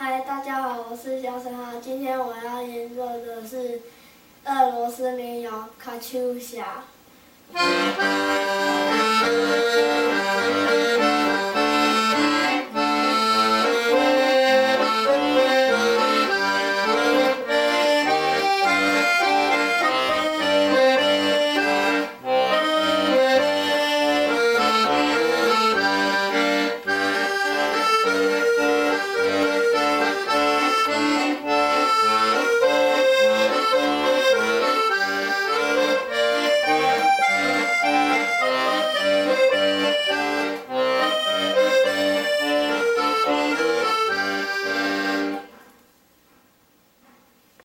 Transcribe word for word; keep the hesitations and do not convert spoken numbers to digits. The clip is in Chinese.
嗨，大家好，我是小沈浩。今天我要研究的是俄罗斯民谣《卡秋莎》。